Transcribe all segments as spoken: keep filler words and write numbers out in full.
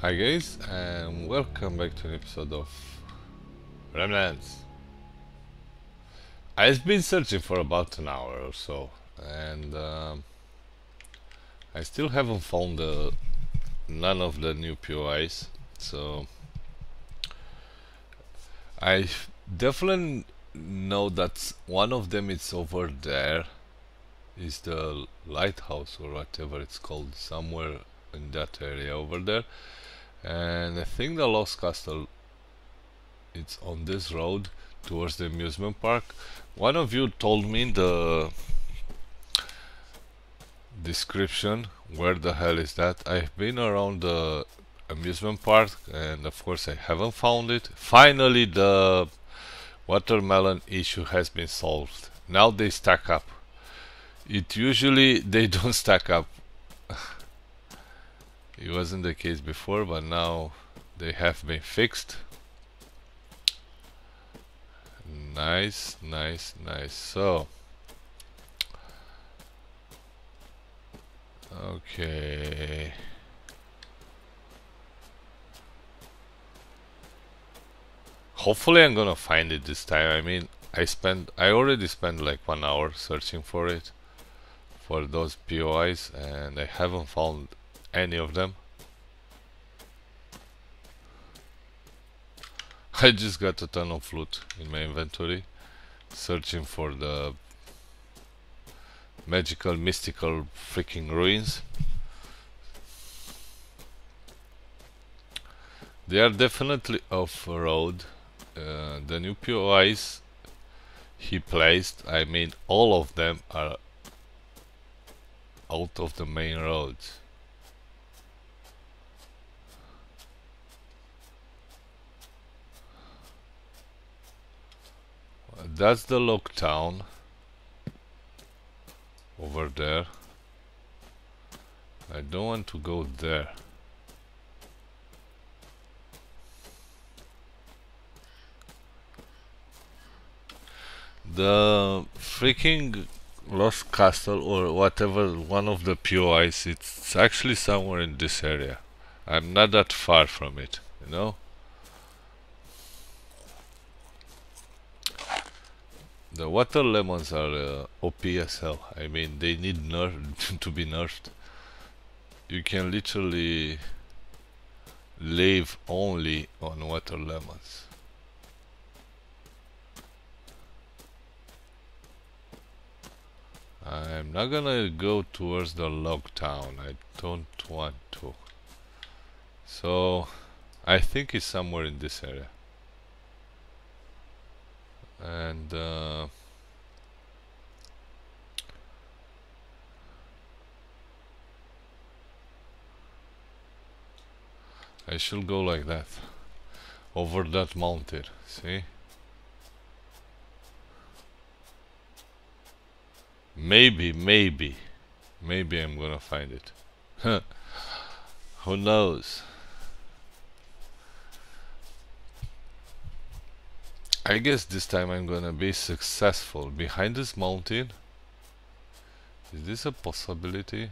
Hi guys, and welcome back to an episode of Remnants. I've been searching for about an hour or so, and um, I still haven't found uh, none of the new P O Is, so I definitely know that one of them is over there, is the lighthouse or whatever it's called, somewhere in that area over there. And I think the Lost Castle, it's on this road towards the amusement park. One of you told me the description, where the hell is that? I've been around the amusement park and of course I haven't found it. Finally the watermelon issue has been solved. Now they stack up. It usually they don't stack up. It wasn't the case before, but now they have been fixed. Nice, nice, nice. So, okay. Hopefully I'm gonna find it this time. I mean, I spent, I already spent like one hour searching for it, for those P O Is, and I haven't found any of them. I just got a ton of loot in my inventory, searching for the magical, mystical freaking ruins. They are definitely off-road. Uh, the new P O Is he placed, I mean all of them, are out of the main road. That's the lockdown over there. I don't want to go there. The freaking Lost Castle or whatever, one of the P O Is, it's actually somewhere in this area. I'm not that far from it, you know? The water lemons are uh, O P as hell. I mean, they need nerf to be nerfed. You can literally live only on water lemons. I'm not gonna go towards the log town. I don't want to. So, I think it's somewhere in this area. And uh, I shall go like that over that mountain. See, maybe maybe maybe I'm gonna find it. Who knows? I guess this time I'm gonna be successful. Behind this mountain, is this a possibility?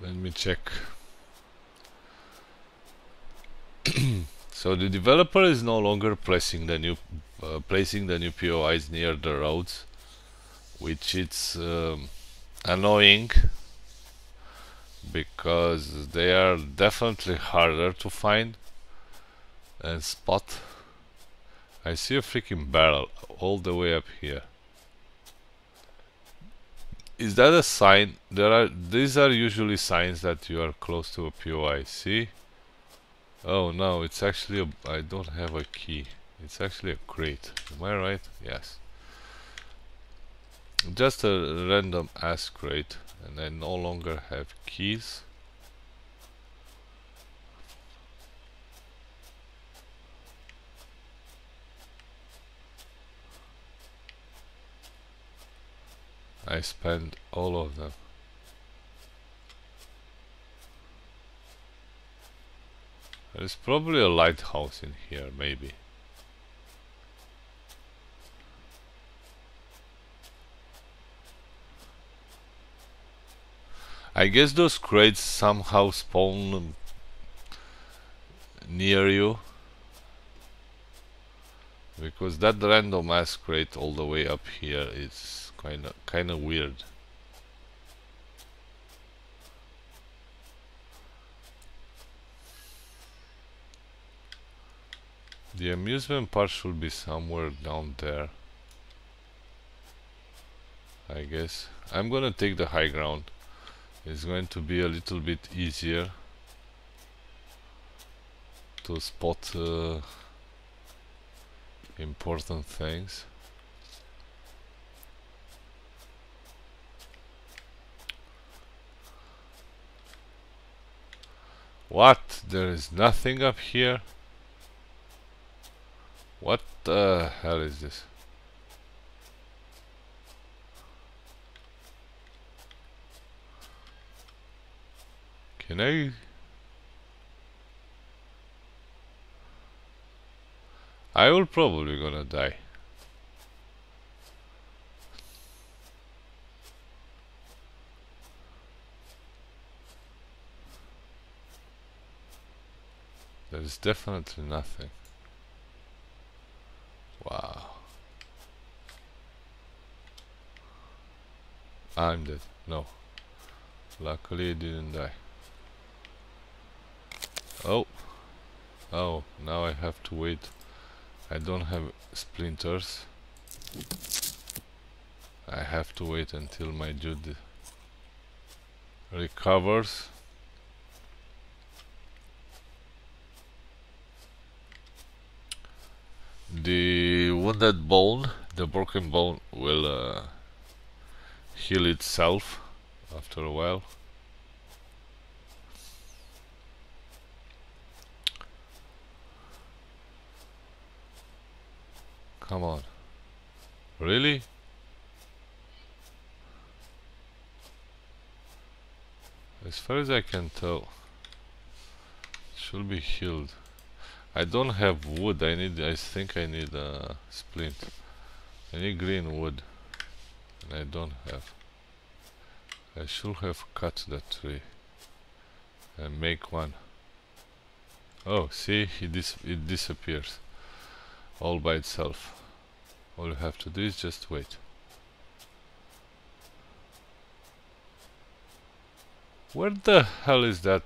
Let me check. So the developer is no longer placing the new uh, placing the new P O Is near the roads, which it's um, annoying because they are definitely harder to find and spot. I see a freaking barrel all the way up here. Is that a sign? There are these are usually signs that you are close to a P O I. See? Oh no, it's actually a, I don't have a key. It's actually a crate. Am I right? Yes. Just a random ass crate, and I no longer have keys. I spent all of them. There's probably a lighthouse in here, maybe. I guess those crates somehow spawn near you, because that random ass crate all the way up here is kind of kind of weird. The amusement park should be somewhere down there, I guess. I'm gonna take the high ground. It's going to be a little bit easier to spot uh, important things. What? There is nothing up here? What the hell is this? Can I? I will probably gonna die. There is definitely nothing. Wow. I'm dead. No. Luckily I didn't die. Oh. Oh, now I have to wait. I don't have splinters. I have to wait until my dude recovers. The wounded bone, the broken bone, will uh, heal itself after a while. Come on. Really? As far as I can tell, it should be healed. I don't have wood. I need, I think I need a splint. I need green wood. And I don't have. I should have cut that tree and make one. Oh, see, it, dis it disappears all by itself. All you have to do is just wait. Where the hell is that?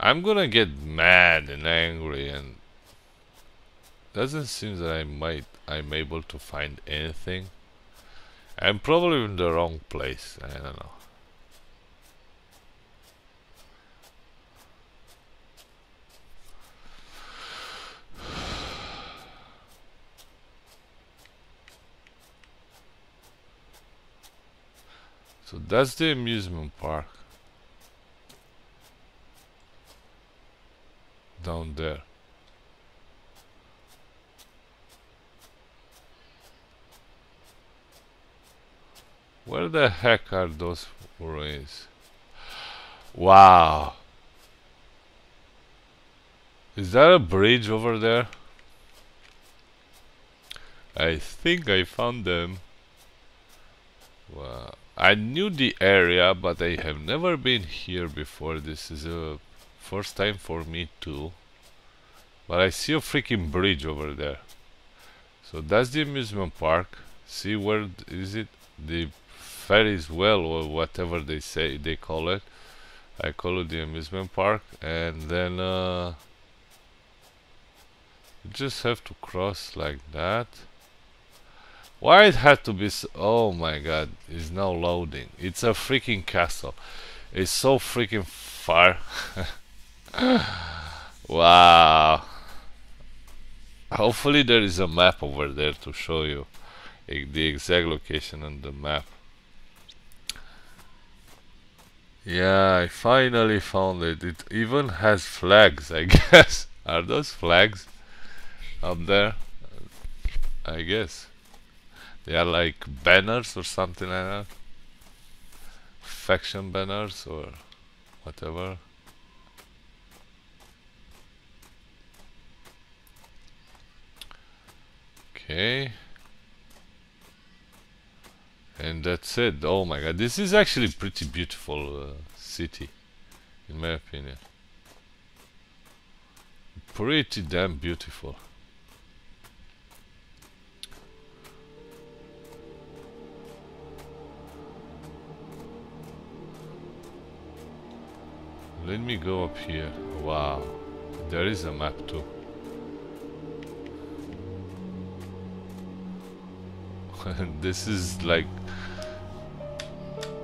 I'm gonna get mad and angry, and doesn't seem that I might I'm able to find anything. I'm probably in the wrong place. I don't know. So that's the amusement park. Down there. Where the heck are those ruins? Wow. Is that a bridge over there? I think I found them. Wow. I knew the area, but I have never been here before. This is a first time for me too. But I see a freaking bridge over there. So that's the amusement park. See, where is it? The Ferris wheel, or whatever they say they call it. I call it the amusement park. And then uh, you just have to cross like that. Why it had to be so... Oh my god, it's now loading. It's a freaking castle. It's so freaking far. Wow. Hopefully there is a map over there to show you the exact location on the map. Yeah, I finally found it. It even has flags, I guess. Are those flags up there? I guess. They are like banners or something like that. Faction banners or whatever. Okay. And that's it. Oh my god, this is actually pretty beautiful uh, city, in my opinion. Pretty damn beautiful. Let me go up here. Wow, there is a map too. This is like,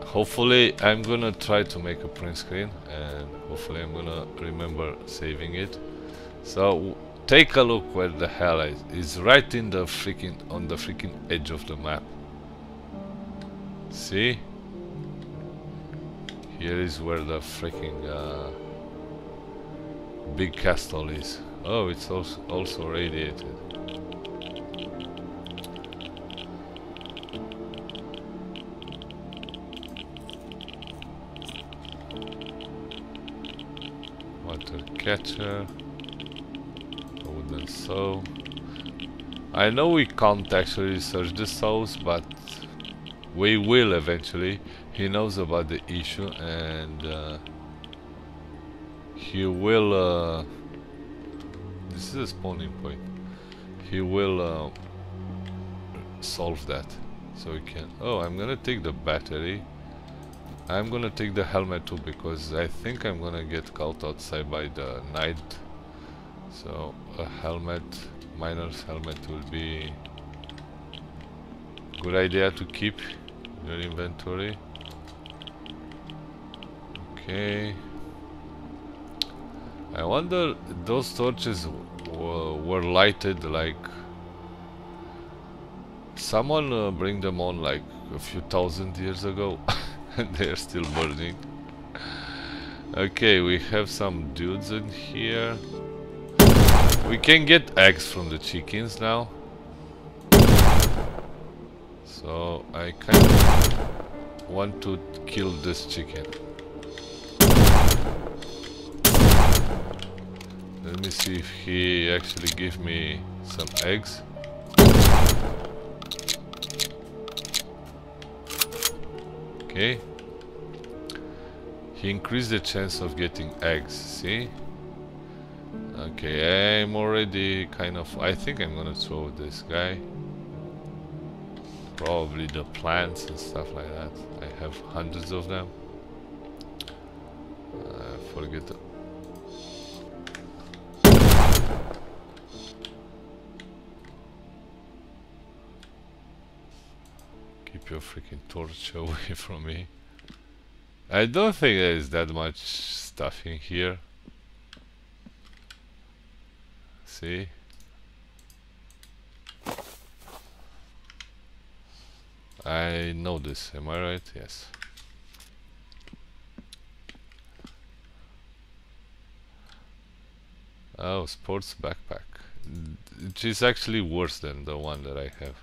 hopefully I'm gonna try to make a print screen, and hopefully I'm gonna remember saving it. So take a look where the hell is. It's right in the freaking, on the freaking edge of the map. See? Here is where the freaking uh, big castle is. Oh, it's also, also radiated. Water catcher. A wooden saw. I know we can't actually search the saws, but we will eventually. He knows about the issue, and uh, he will, uh, this is a spawning point, he will uh, solve that, so we can, oh, I'm gonna take the battery, I'm gonna take the helmet too, because I think I'm gonna get caught outside by the night, so a helmet, miner's helmet will be a good idea to keep in your inventory. Okay. I wonder those torches were lighted, like someone uh, bring them on like a few thousand years ago, and they are still burning. Okay, we have some dudes in here. We can get eggs from the chickens now, so I kind of want to kill this chicken. Let me see if he actually gives me some eggs. Okay. He increased the chance of getting eggs, see? Okay, I'm already kind of... I think I'm gonna throw this guy. Probably the plants and stuff like that. I have hundreds of them. I forget the... Your freaking torch away from me. I don't think there is that much stuff in here. See? I know this, am I right? Yes. Oh, sports backpack. It is actually worse than the one that I have.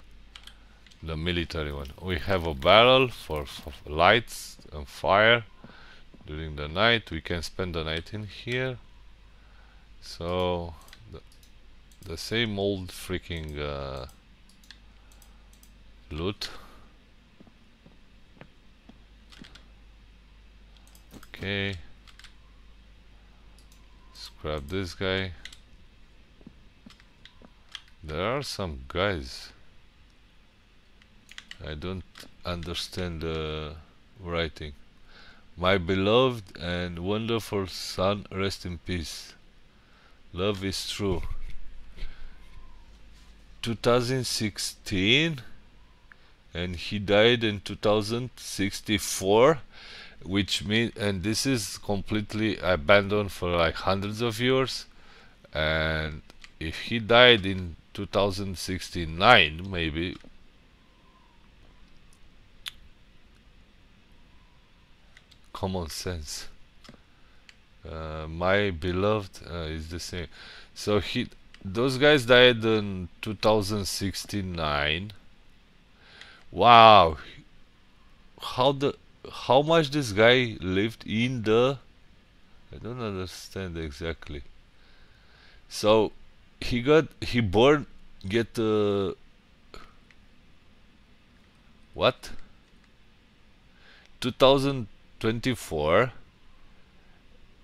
The military one. We have a barrel for, for lights and fire during the night. We can spend the night in here. So the, the same old freaking uh, loot. Okay, let's grab this guy. There are some guys. I don't understand the writing. My beloved and wonderful son, rest in peace. Love is true. twenty sixteen, and he died in two thousand sixty-four, which means, and this is completely abandoned for like hundreds of years, and if he died in two thousand sixty-nine, maybe, common sense. Uh, my beloved uh, is the same. So he, those guys died in two thousand sixty-nine. Wow, how the, how much this guy lived in the I don't understand exactly. So he got he born get uh, what? two thousand twenty-four.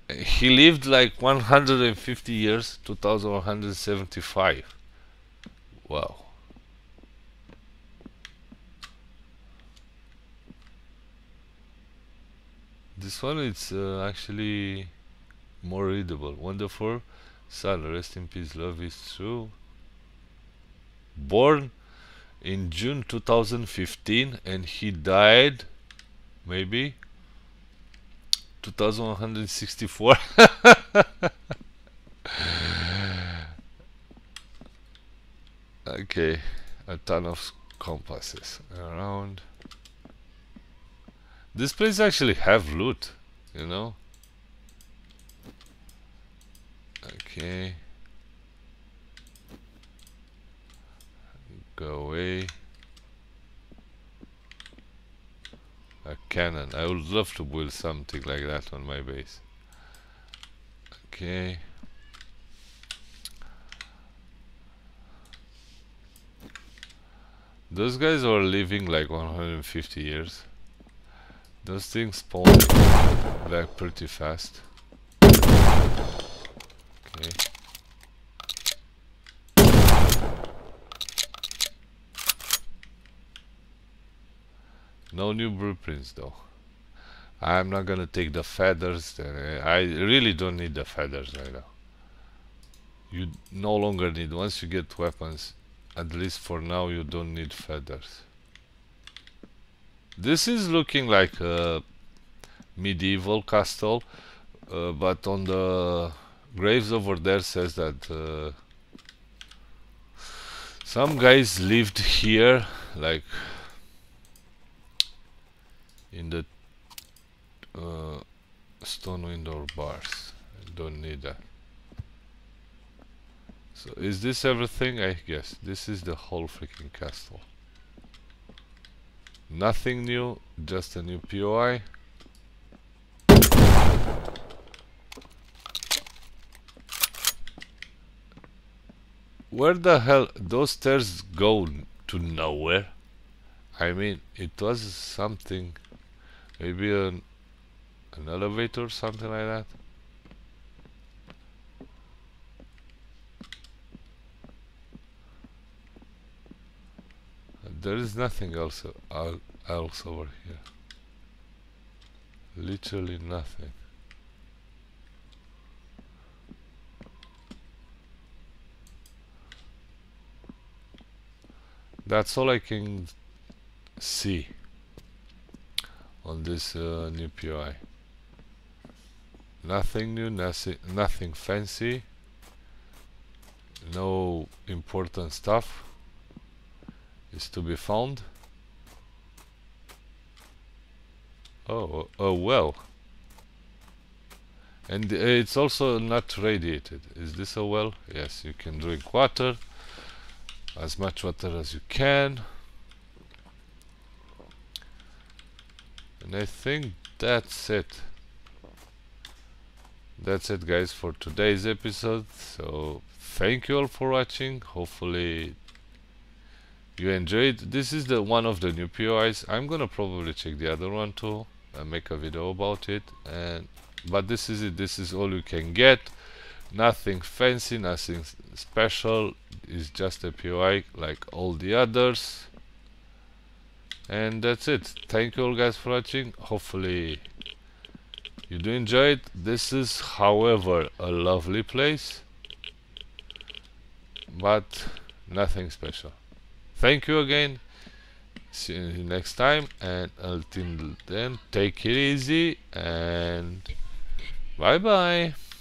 He lived like one hundred fifty years, two thousand one hundred seventy-five. Wow. This one it's uh, actually more readable. Wonderful son, rest in peace, love is true. Born in June two thousand fifteen and he died maybe two thousand one hundred sixty-four. Okay, a ton of compasses around. This place actually have loot, you know. Okay, go away. A cannon. I would love to build something like that on my base. Okay. Those guys are living like one hundred fifty years. Those things spawn like pretty fast. Okay. No new blueprints though. I'm not gonna take the feathers. I really don't need the feathers right now. You no longer need, once you get weapons, at least for now, you don't need feathers. This is looking like a medieval castle, uh, but on the graves over there says that uh, some guys lived here like in the uh, stone window bars. I don't need that. So is this everything? I guess this is the whole freaking castle. Nothing new, just a new P O I. Where the hell those stairs go to nowhere? I mean, it was something, maybe an, an elevator, something like that. There is nothing else, uh, else over here. Literally nothing. That's all I can see on this uh, new P O I. Nothing new, nothing, nothing fancy. No important stuff is to be found. Oh, oh well. And uh, it's also not radiated. Is this a well? Yes, you can drink water, as much water as you can. And I think that's it. That's it, guys, for today's episode. So thank you all for watching. Hopefully you enjoyed. This is the one of the new P O Is. I'm gonna probably check the other one too and make a video about it. And but this is it. This is all you can get. Nothing fancy, nothing special. It's just a P O I like all the others. And that's it. Thank you all guys for watching. Hopefully you do enjoy it. This is, however, a lovely place, but nothing special. Thank you again, see you next time, and until then, take it easy, and bye-bye.